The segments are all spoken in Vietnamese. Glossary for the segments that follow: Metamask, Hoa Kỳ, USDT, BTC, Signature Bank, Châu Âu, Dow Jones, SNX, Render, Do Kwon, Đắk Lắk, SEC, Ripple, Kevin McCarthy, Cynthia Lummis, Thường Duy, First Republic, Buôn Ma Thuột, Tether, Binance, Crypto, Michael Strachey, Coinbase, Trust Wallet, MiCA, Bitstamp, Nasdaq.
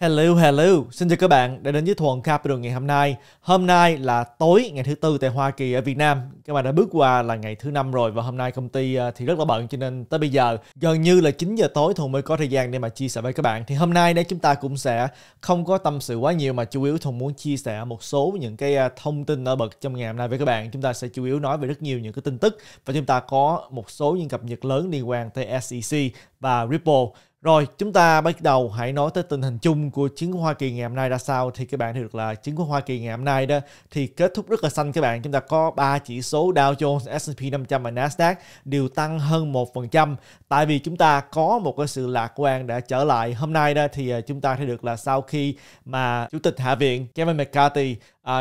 Hello, hello. Xin chào các bạn đã đến với Thuận Capital ngày hôm nay. Hôm nay là tối ngày thứ Tư tại Hoa Kỳ, ở Việt Nam các bạn đã bước qua là ngày thứ Năm rồi. Và hôm nay công ty thì rất là bận, cho nên tới bây giờ gần như là 9 giờ tối Thuận mới có thời gian để mà chia sẻ với các bạn. Thì hôm nay chúng ta cũng sẽ không có tâm sự quá nhiều, mà chủ yếu Thuận muốn chia sẻ một số những cái thông tin nổi bật trong ngày hôm nay với các bạn. Chúng ta sẽ chủ yếu nói về rất nhiều những cái tin tức, và chúng ta có một số những cập nhật lớn liên quan tới SEC và Ripple. Rồi, chúng ta bắt đầu hãy nói tới tình hình chung của chứng khoán Hoa Kỳ ngày hôm nay ra sao. Thì các bạn thấy được là chứng khoán Hoa Kỳ ngày hôm nay đó thì kết thúc rất là xanh các bạn. Chúng ta có 3 chỉ số Dow Jones, S&P 500 và Nasdaq đều tăng hơn 1%. Tại vì chúng ta có một cái sự lạc quan đã trở lại. Hôm nay đó thì chúng ta thấy được là sau khi mà Chủ tịch Hạ viện Kevin McCarthy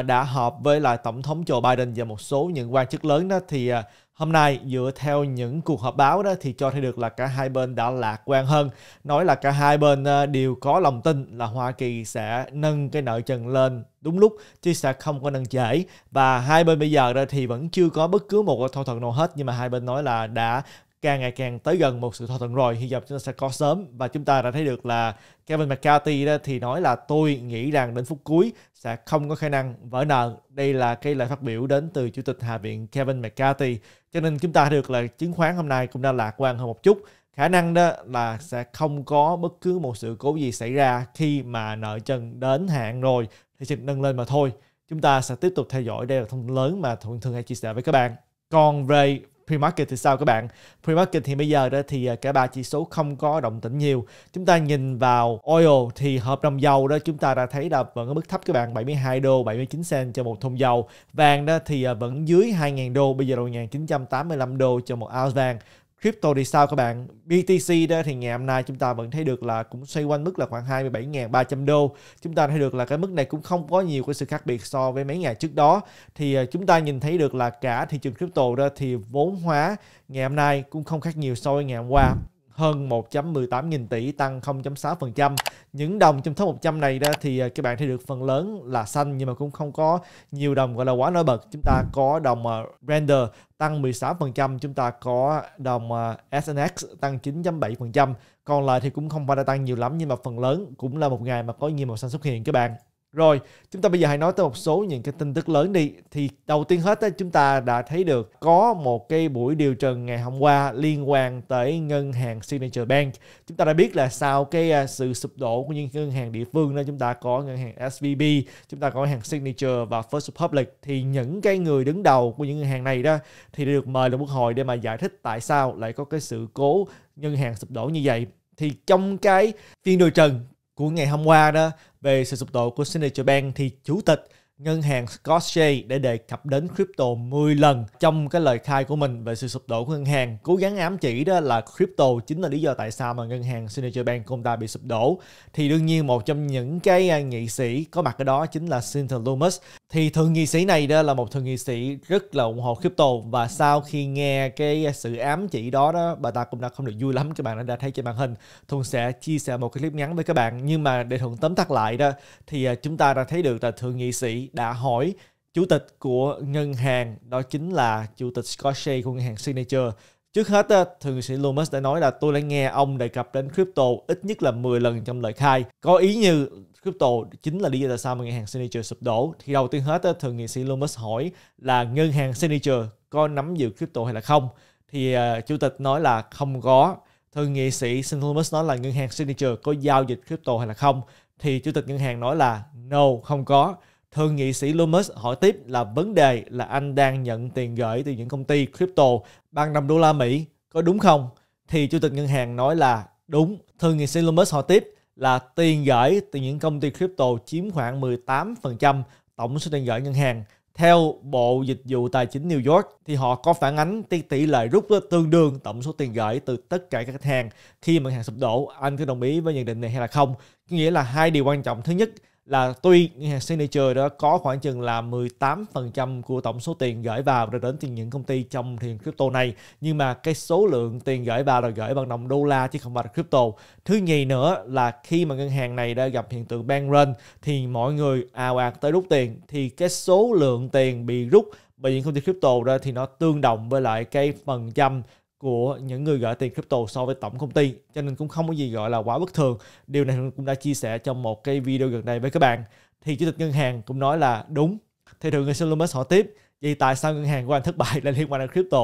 đã họp với lại Tổng thống Joe Biden và một số những quan chức lớn đó, thì hôm nay dựa theo những cuộc họp báo đó thì cho thấy được là cả hai bên đã lạc quan hơn. Nói là cả hai bên đều có lòng tin là Hoa Kỳ sẽ nâng cái nợ trần lên đúng lúc chứ sẽ không có nâng trễ. Và hai bên bây giờ đó thì vẫn chưa có bất cứ một thỏa thuận nào hết, nhưng mà hai bên nói là đã càng ngày càng tới gần một sự thỏa thuận rồi, hy vọng chúng ta sẽ có sớm. Và chúng ta đã thấy được là Kevin McCarthy đó thì nói là tôi nghĩ rằng đến phút cuối sẽ không có khả năng vỡ nợ. Đây là cái lời phát biểu đến từ Chủ tịch Hạ viện Kevin McCarthy. Cho nên chúng ta thấy được là chứng khoán hôm nay cũng đã lạc quan hơn một chút. Khả năng đó là sẽ không có bất cứ một sự cố gì xảy ra khi mà nợ trần đến hạn rồi thì sẽ nâng lên mà thôi. Chúng ta sẽ tiếp tục theo dõi, đây là thông tin lớn mà Thuận thường hay chia sẻ với các bạn. Còn về Pre-market thì sao các bạn? Pre-market thì bây giờ đó thì cả ba chỉ số không có động tĩnh nhiều. Chúng ta nhìn vào oil thì hợp đồng dầu đó chúng ta đã thấy là vẫn ở mức thấp các bạn, 72 đô 79 cent cho một thùng dầu. Vàng đó thì vẫn dưới 2.000 đô, bây giờ là 1.985 đô cho một ounce vàng. Crypto thì sao các bạn? BTC đó thì ngày hôm nay chúng ta vẫn thấy được là cũng xoay quanh mức là khoảng 27.300 đô. Chúng ta thấy được là cái mức này cũng không có nhiều cái sự khác biệt so với mấy ngày trước đó. Thì chúng ta nhìn thấy được là cả thị trường crypto đó thì vốn hóa ngày hôm nay cũng không khác nhiều so với ngày hôm qua. Hơn 1.18 nghìn tỷ, tăng 0.6%. Những đồng trong top 100 này đó thì các bạn thấy được phần lớn là xanh, nhưng mà cũng không có nhiều đồng gọi là quá nổi bật. Chúng ta có đồng Render tăng 16%, chúng ta có đồng SNX tăng 9.7%. Còn lại thì cũng không phải là tăng nhiều lắm, nhưng mà phần lớn cũng là một ngày mà có nhiều màu xanh xuất hiện các bạn. Rồi, chúng ta bây giờ hãy nói tới một số những cái tin tức lớn đi. Thì đầu tiên hết đó, chúng ta đã thấy được có một cái buổi điều trần ngày hôm qua liên quan tới ngân hàng Signature Bank. Chúng ta đã biết là sau cái sự sụp đổ của những ngân hàng địa phương đó, chúng ta có ngân hàng SVB, chúng ta có ngân hàng Signature và First Republic, thì những cái người đứng đầu của những ngân hàng này đó thì được mời lên Quốc hội để mà giải thích tại sao lại có cái sự cố ngân hàng sụp đổ như vậy. Thì trong cái phiên điều trần của ngày hôm qua đó về sự sụp đổ của Signature Bank thì Chủ tịch Ngân hàng Strachey đã đề cập đến crypto 10 lần trong cái lời khai của mình về sự sụp đổ của ngân hàng, cố gắng ám chỉ đó là crypto chính là lý do tại sao mà ngân hàng Signature Bank của ông ta bị sụp đổ. Thì đương nhiên một trong những cái nghị sĩ có mặt ở đó chính là Cynthia Lummis. Thì thượng nghị sĩ này đó là một thượng nghị sĩ rất là ủng hộ crypto, và sau khi nghe cái sự ám chỉ đó đó, bà ta cũng đã không được vui lắm. Các bạn đã thấy trên màn hình, Thuận sẽ chia sẻ một cái clip ngắn với các bạn. Nhưng mà để Thuận tóm tắt lại đó thì chúng ta đã thấy được là thượng nghị sĩ đã hỏi chủ tịch của ngân hàng, đó chính là Chủ tịch Scoli của ngân hàng Signature. Trước hết, thượng nghị sĩ Lummis đã nói là tôi đã nghe ông đề cập đến crypto ít nhất là 10 lần trong lời khai, có ý như crypto chính là lý do tại sao mà ngân hàng Signature sụp đổ. Thì đầu tiên hết, thượng nghị sĩ Lummis hỏi là ngân hàng Signature có nắm giữ crypto hay là không? Thì chủ tịch nói là không có. Thượng nghị sĩ Lummis nói là ngân hàng Signature có giao dịch crypto hay là không? Thì chủ tịch ngân hàng nói là no, không có. Thượng nghị sĩ Lummis hỏi tiếp là vấn đề là anh đang nhận tiền gửi từ những công ty crypto bằng đồng đô la Mỹ, có đúng không? Thì chủ tịch ngân hàng nói là đúng. Thượng nghị sĩ Lummis hỏi tiếp là tiền gửi từ những công ty crypto chiếm khoảng 18% tổng số tiền gửi ngân hàng. Theo Bộ Dịch vụ Tài chính New York thì họ có phản ánh tỷ lệ rút tương đương tổng số tiền gửi từ tất cả các khách hàng khi mà ngân hàng sụp đổ. Anh có đồng ý với nhận định này hay là không? Nghĩa là hai điều quan trọng. Thứ nhất là tuy ngân hàng Signature đó có khoảng chừng là 18% của tổng số tiền gửi vào rồi đến từ những công ty trong thị trường crypto này, nhưng mà cái số lượng tiền gửi vào là gửi bằng đồng đô la chứ không phải là crypto. Thứ nhì nữa là khi mà ngân hàng này đã gặp hiện tượng bank run thì mọi người ào ạt tới rút tiền, thì cái số lượng tiền bị rút bởi những công ty crypto đó thì nó tương đồng với lại cái phần trăm của những người gửi tiền crypto so với tổng công ty, cho nên cũng không có gì gọi là quá bất thường. Điều này cũng đã chia sẻ trong một cái video gần đây với các bạn. Thì chủ tịch ngân hàng cũng nói là đúng. Thì thường người Cynthia Lummis hỏi tiếp, vậy tại sao ngân hàng của anh thất bại lại liên quan đến crypto?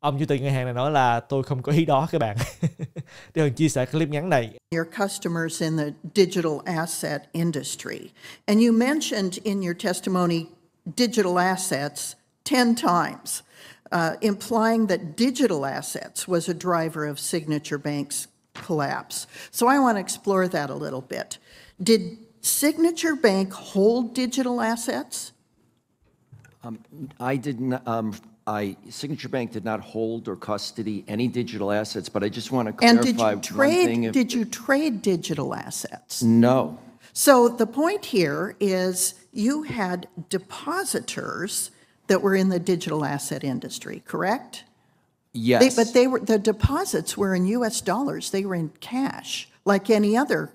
Ông chủ tịch ngân hàng này nói là tôi không có ý đó các bạn. Tôi chia sẻ clip ngắn này. Your customers in the digital asset industry, and you mentioned in your testimony digital assets 10 times. Implying that digital assets was a driver of Signature Bank's collapse. So I want to explore that a little bit. Did Signature Bank hold digital assets? I didn't. Signature Bank did not hold or custody any digital assets. But I just want to clarify one thing. Did you trade digital assets? No. So the point here is you had depositors that were in the digital asset industry, correct? Yes. But the deposits were in U.S. dollars. They were in cash, like any other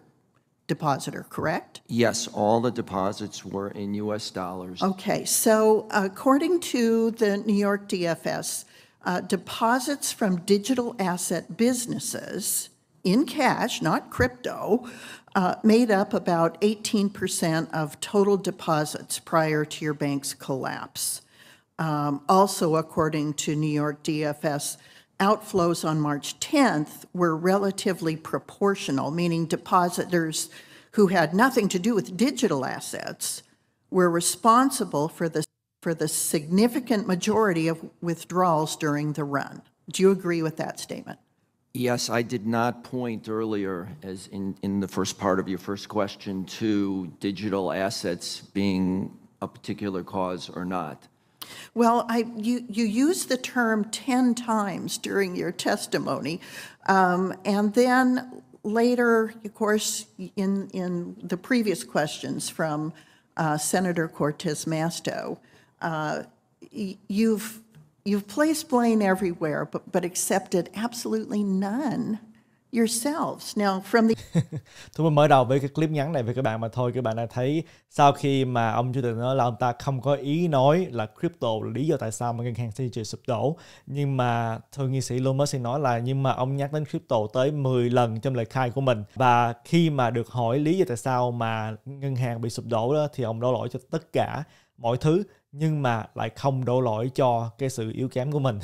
depositor, correct? Yes, all the deposits were in U.S. dollars. Okay, so according to the New York DFS, deposits from digital asset businesses in cash, not crypto, made up about 18% of total deposits prior to your bank's collapse. Also, according to New York DFS, outflows on March 10th were relatively proportional, meaning depositors who had nothing to do with digital assets were responsible for the significant majority of withdrawals during the run. Do you agree with that statement? Yes, I did not point earlier, as in the first part of your first question, to digital assets being a particular cause or not. Well, you used the term 10 times during your testimony, and then later, of course, in the previous questions from Senator Cortez-Masto, you've placed blame everywhere, but accepted absolutely none yourselves. Now from the Tôi mới mở đầu với cái clip ngắn này với các bạn mà thôi. Các bạn đã thấy sau khi mà ông chủ tịch nói là ông ta không có ý nói là crypto là lý do tại sao mà ngân hàng Signature sụp đổ, nhưng mà thượng nghị sĩ Lummis sẽ nói là nhưng mà ông nhắc đến crypto tới 10 lần trong lời khai của mình, và khi mà được hỏi lý do tại sao mà ngân hàng bị sụp đổ đó thì ông đổ lỗi cho tất cả mọi thứ, nhưng mà lại không đổ lỗi cho cái sự yếu kém của mình.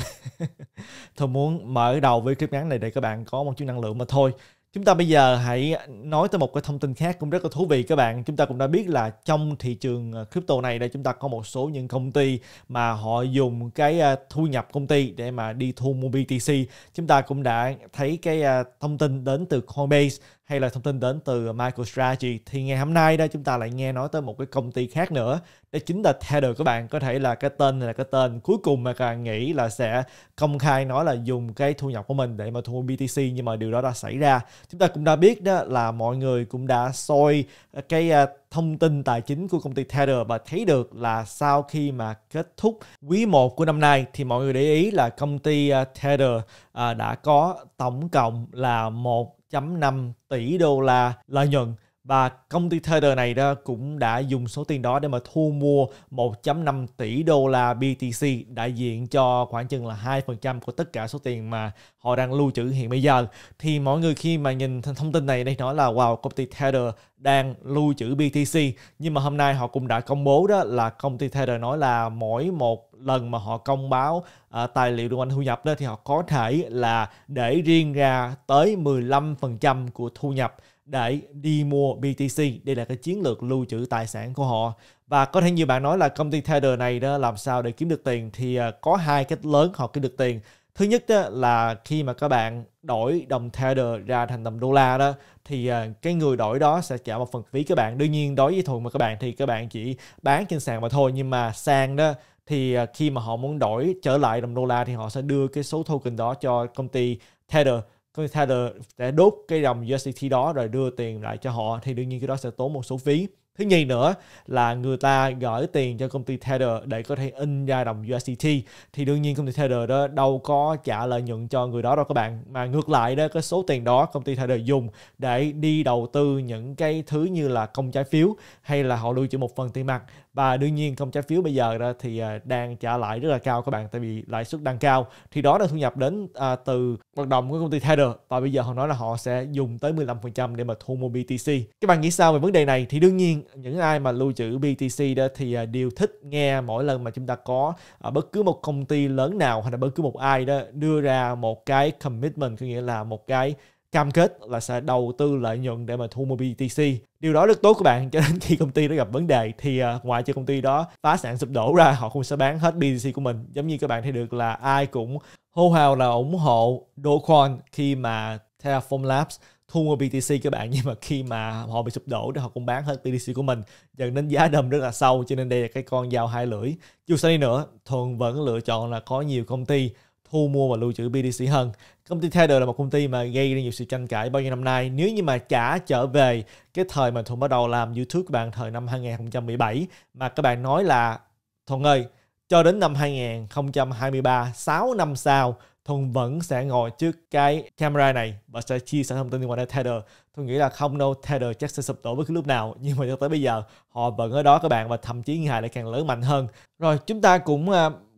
Tôi muốn mở đầu với clip ngắn này để các bạn có một chút năng lượng mà thôi. Chúng ta bây giờ hãy nói tới một cái thông tin khác cũng rất là thú vị các bạn. Chúng ta cũng đã biết là trong thị trường crypto này đây, chúng ta có một số những công ty mà họ dùng cái thu nhập công ty để mà đi thu mua BTC. Chúng ta cũng đã thấy cái thông tin đến từ Coinbase hay là thông tin đến từ Michael Strachey. Thì ngày hôm nay đây chúng ta lại nghe nói tới một cái công ty khác nữa, đó chính là Tether các bạn. Có thể là cái tên này là cái tên cuối cùng mà các bạn nghĩ là sẽ công khai nói là dùng cái thu nhập của mình để mà thu mua BTC, nhưng mà điều đó đã xảy ra. Chúng ta cũng đã biết đó là mọi người cũng đã soi cái thông tin tài chính của công ty Tether và thấy được là sau khi mà kết thúc quý 1 của năm nay thì mọi người để ý là công ty Tether đã có tổng cộng là 1.5 tỷ đô la lợi nhuận, và công ty Tether này đó cũng đã dùng số tiền đó để mà thu mua 1.5 tỷ đô la BTC, đại diện cho khoảng chừng là 2% của tất cả số tiền mà họ đang lưu trữ hiện bây giờ. Thì mọi người khi mà nhìn thông tin này đây nói là wow, công ty Tether đang lưu trữ BTC, nhưng mà hôm nay họ cũng đã công bố đó là công ty Tether nói là mỗi một lần mà họ công báo tài liệu liên quan thu nhập đó thì họ có thể là để riêng ra tới 15% của thu nhập để đi mua BTC. Đây là cái chiến lược lưu trữ tài sản của họ. Và có thể nhiều bạn nói là công ty Tether này đó làm sao để kiếm được tiền, thì có hai cách lớn họ kiếm được tiền. Thứ nhất đó là khi mà các bạn đổi đồng Tether ra thành đồng đô la đó thì cái người đổi đó sẽ trả một phần phí các bạn. Đương nhiên đối với thuận mà các bạn thì các bạn chỉ bán trên sàn mà thôi, nhưng mà sàn đó thì khi mà họ muốn đổi trở lại đồng đô la thì họ sẽ đưa cái số token đó cho công ty Tether. Công ty Tether sẽ đốt cái đồng USDT đó rồi đưa tiền lại cho họ, thì đương nhiên cái đó sẽ tốn một số phí. Thứ nhì nữa là người ta gửi tiền cho công ty Tether để có thể in ra đồng USDT, thì đương nhiên công ty Tether đó đâu có trả lợi nhuận cho người đó đâu các bạn, mà ngược lại đó, cái số tiền đó công ty Tether dùng để đi đầu tư những cái thứ như là công trái phiếu hay là họ lưu trữ một phần tiền mặt. Và đương nhiên công trái phiếu bây giờ đó thì đang trả lãi rất là cao các bạn, tại vì lãi suất đang cao. Thì đó là thu nhập đến từ hoạt động của công ty Tether, và bây giờ họ nói là họ sẽ dùng tới 15% để mà thu mua BTC. Các bạn nghĩ sao về vấn đề này? Thì đương nhiên những ai mà lưu trữ BTC đó thì đều thích nghe mỗi lần mà chúng ta có bất cứ một công ty lớn nào hay là bất cứ một ai đó đưa ra một cái commitment, có nghĩa là một cái cam kết là sẽ đầu tư lợi nhuận để mà thu mua BTC. Điều đó rất tốt các bạn, cho nên khi công ty đó gặp vấn đề thì ngoại trừ công ty đó phá sản sụp đổ ra, họ cũng sẽ bán hết BTC của mình. Giống như các bạn thấy được là ai cũng hô hào là ủng hộ Do Kwon khi mà Terraform Labs thu mua BTC các bạn, nhưng mà khi mà họ bị sụp đổ thì họ cũng bán hết BTC của mình, dẫn đến giá đâm rất là sâu. Cho nên đây là cái con dao hai lưỡi. Dù sao đi nữa, Thuận vẫn lựa chọn là có nhiều công ty thu mua và lưu trữ BTC hơn. Công ty Tether là một công ty mà gây ra nhiều sự tranh cãi bao nhiêu năm nay. Nếu như mà trả trở về cái thời mà Thuận bắt đầu làm YouTube các bạn, thời năm 2017, mà các bạn nói là Thuận ơi, cho đến năm 2023, 6 năm sau, Thuận vẫn sẽ ngồi trước cái camera này và sẽ chia sẻ thông tin liên quan đến Tether. Thuận nghĩ là không đâu, Tether chắc sẽ sụp đổ bất cứ lúc nào. Nhưng mà cho tới bây giờ, họ vẫn ở đó các bạn, và thậm chí ngài lại càng lớn mạnh hơn. Rồi, chúng ta cũng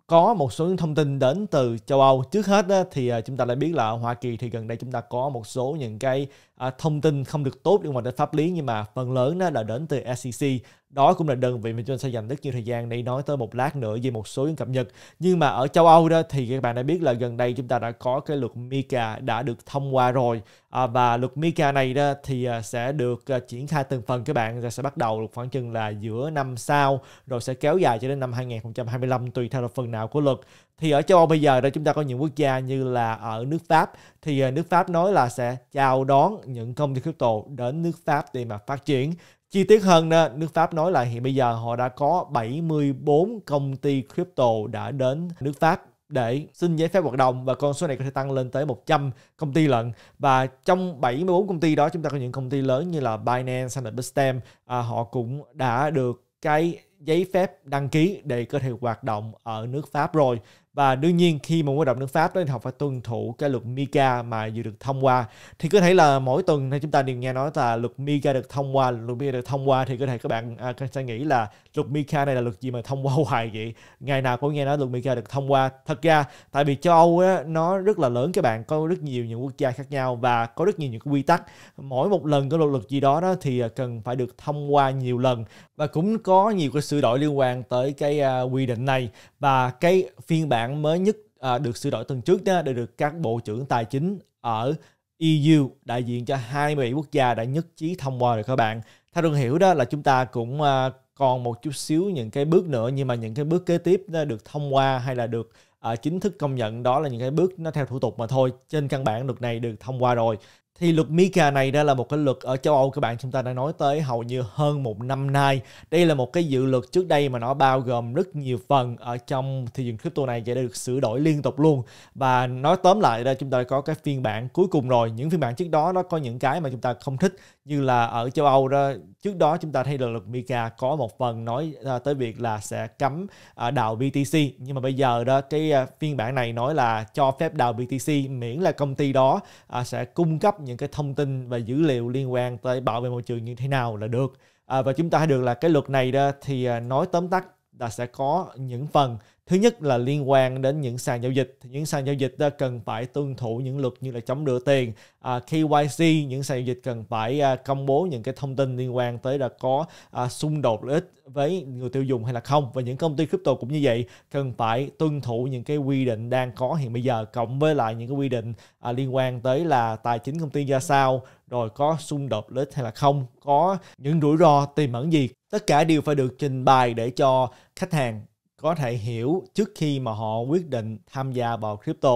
có một số những thông tin đến từ châu Âu. Trước hết đó, thì chúng ta đã biết là ở Hoa Kỳ thì gần đây chúng ta có một số những cái thông tin không được tốt liên quan đến pháp lý, nhưng mà phần lớn đó là đến từ SEC. Đó cũng là đơn vị mà chúng ta sẽ dành rất nhiều thời gian để nói tới một lát nữa về một số những cập nhật. Nhưng mà ở châu Âu đó thì các bạn đã biết là gần đây chúng ta đã có cái luật MiCA đã được thông qua rồi. Và luật MiCA này đó thì sẽ được triển khai từng phần các bạn, rồi sẽ bắt đầu khoảng chừng là giữa năm sau, rồi sẽ kéo dài cho đến năm 2025 tùy theo là phần nào của luật. Thì ở châu Âu bây giờ đó chúng ta có những quốc gia như là ở nước Pháp, thì nước Pháp nói là sẽ chào đón những công ty crypto đến nước Pháp để mà phát triển. Chi tiết hơn đó, nước Pháp nói là hiện bây giờ họ đã có 74 công ty crypto đã đến nước Pháp để xin giấy phép hoạt động, và con số này có thể tăng lên tới 100 công ty lận. Và trong 74 công ty đó chúng ta có những công ty lớn như là Binance hay là Bitstamp, họ cũng đã được cái giấy phép đăng ký để có thể hoạt động ở nước Pháp rồi. Và đương nhiên khi mà hoạt động nước Pháp đó thì họ phải tuân thủ cái luật MiCA mà vừa được thông qua. Thì có thể là mỗi tuần chúng ta đều nghe nói là luật MiCA được thông qua, luật MiCA được thông qua, thì có thể các bạn sẽ nghĩ là luật MiCA này là luật gì mà thông qua hoài vậy? Ngày nào cũng nghe nói luật MiCA được thông qua. Thật ra tại vì châu Âu đó, nó rất là lớn các bạn, có rất nhiều những quốc gia khác nhau và có rất nhiều những quy tắc. Mỗi một lần có luật gì đó, thì cần phải được thông qua nhiều lần, và cũng có nhiều cái sửa đổi liên quan tới cái quy định này. Và cái phiên bản mới nhất được sửa đổi tuần trước đó, đã được các bộ trưởng tài chính ở EU đại diện cho 27 quốc gia đã nhất trí thông qua rồi các bạn. Theo Thuận hiểu đó là chúng ta cũng còn một chút xíu những cái bước nữa, nhưng mà những cái bước kế tiếp đó được thông qua hay là được chính thức công nhận, đó là những cái bước nó theo thủ tục mà thôi. Trên căn bản luật này được thông qua rồi. Thì luật MiCA này đó là một cái luật ở châu Âu các bạn, chúng ta đã nói tới hầu như hơn một năm nay. Đây là một cái dự luật trước đây mà nó bao gồm rất nhiều phần ở trong thị trường crypto này, vậy đã được sửa đổi liên tục luôn. Và nói tóm lại là chúng ta có cái phiên bản cuối cùng rồi. Những phiên bản trước đó nó có những cái mà chúng ta không thích, như là ở châu Âu đó, trước đó chúng ta thấy là luật MiCA có một phần nói tới việc là sẽ cấm đào BTC, nhưng mà bây giờ đó cái phiên bản này nói là cho phép đào BTC miễn là công ty đó sẽ cung cấp những cái thông tin và dữ liệu liên quan tới bảo vệ môi trường như thế nào là được. Và chúng ta thấy được là cái luật này đó thì nói tóm tắt là sẽ có những phần. Thứ nhất là liên quan đến những sàn giao dịch, thì những sàn giao dịch đó cần phải tuân thủ những luật như là chống rửa tiền, KYC, những sàn giao dịch cần phải công bố những cái thông tin liên quan tới là có xung đột lợi ích với người tiêu dùng hay là không. Và những công ty crypto cũng như vậy, cần phải tuân thủ những cái quy định đang có hiện bây giờ, cộng với lại những cái quy định liên quan tới là tài chính công ty ra sao, rồi có xung đột lợi ích hay là không, có những rủi ro tiềm ẩn gì. Tất cả đều phải được trình bày để cho khách hàng có thể hiểu trước khi mà họ quyết định tham gia vào crypto.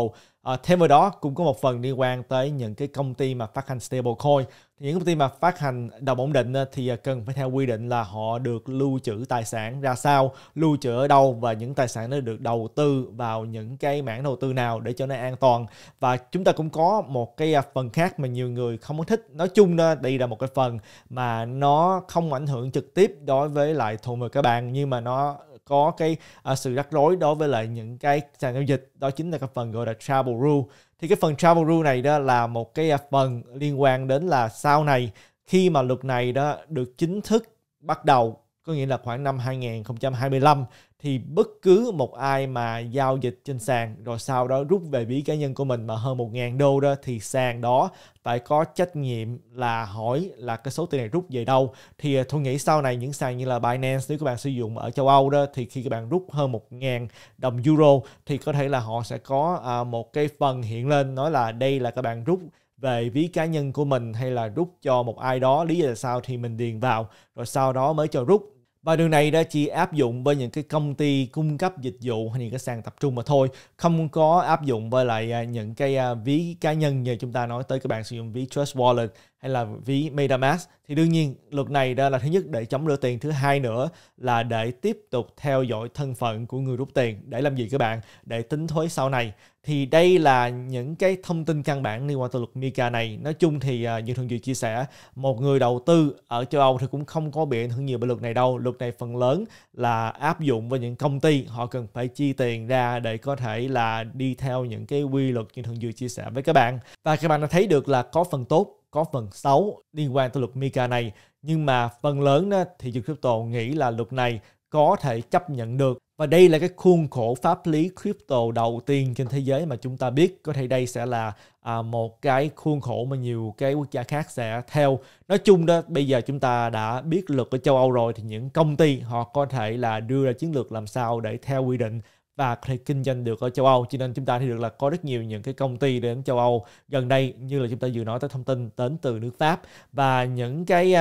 Thêm vào đó cũng có một phần liên quan tới những cái công ty mà phát hành stablecoin. Thì những công ty mà phát hành đồng ổn định thì cần phải theo quy định là họ được lưu trữ tài sản ra sao, lưu trữ ở đâu, và những tài sản đó được đầu tư vào những cái mảng đầu tư nào để cho nó an toàn. Và chúng ta cũng có một cái phần khác mà nhiều người không có thích. Nói chung đó, đây là một cái phần mà nó không ảnh hưởng trực tiếp đối với lại Thuận và các bạn, nhưng mà nó có cái sự rắc rối đối với lại những cái sàn giao dịch, đó chính là cái phần gọi là travel rule. Thì cái phần travel rule này đó là một cái phần liên quan đến là sau này khi mà luật này đó được chính thức bắt đầu Có nghĩa là khoảng năm 2025 thì bất cứ một ai mà giao dịch trên sàn rồi sau đó rút về ví cá nhân của mình mà hơn 1.000 đô đó thì sàn đó phải có trách nhiệm là hỏi là cái số tiền này rút về đâu. Thì tôi nghĩ sau này những sàn như là Binance, nếu các bạn sử dụng ở châu Âu đó, thì khi các bạn rút hơn 1.000 đồng euro thì có thể là họ sẽ có một cái phần hiện lên nói là đây là các bạn rút về ví cá nhân của mình hay là rút cho một ai đó, lý do là sao thì mình điền vào rồi sau đó mới cho rút. Và điều này đã chỉ áp dụng với những cái công ty cung cấp dịch vụ hay những cái sàn tập trung mà thôi, không có áp dụng với lại những cái ví cá nhân như chúng ta nói tới các bạn sử dụng ví Trust Wallet hay là ví Metamask. Thì đương nhiên luật này đó là thứ nhất để chống rửa tiền, thứ hai nữa là để tiếp tục theo dõi thân phận của người rút tiền. Để làm gì các bạn? Để tính thuế sau này. Thì đây là những cái thông tin căn bản liên quan tới luật MiCA này. Nói chung thì như Thường Duy chia sẻ, một người đầu tư ở châu Âu thì cũng không có bị ảnh hưởng nhiều bởi luật này đâu. Luật này phần lớn là áp dụng với những công ty họ cần phải chi tiền ra để có thể là đi theo những cái quy luật như Thường Duy chia sẻ với các bạn. Và các bạn đã thấy được là có phần tốt, có phần xấu liên quan tới luật MiCA này, nhưng mà phần lớn đó, thị trường crypto nghĩ là luật này có thể chấp nhận được. Và đây là cái khuôn khổ pháp lý crypto đầu tiên trên thế giới mà chúng ta biết. Có thể đây sẽ là một cái khuôn khổ mà nhiều cái quốc gia khác sẽ theo. Nói chung đó, bây giờ chúng ta đã biết luật ở châu Âu rồi thì những công ty họ có thể là đưa ra chiến lược làm sao để theo quy định và có thể kinh doanh được ở châu Âu. Cho nên chúng ta thấy được là có rất nhiều những cái công ty đến châu Âu gần đây, như là chúng ta vừa nói tới thông tin đến từ nước Pháp, và những cái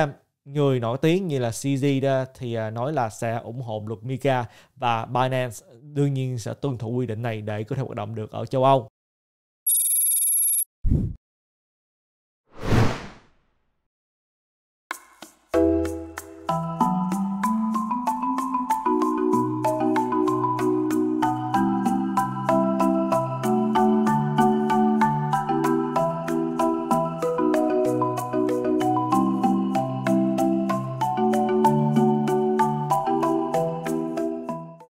người nổi tiếng như là CZ đó thì nói là sẽ ủng hộ luật MiCA, và Binance đương nhiên sẽ tuân thủ quy định này để có thể hoạt động được ở châu Âu.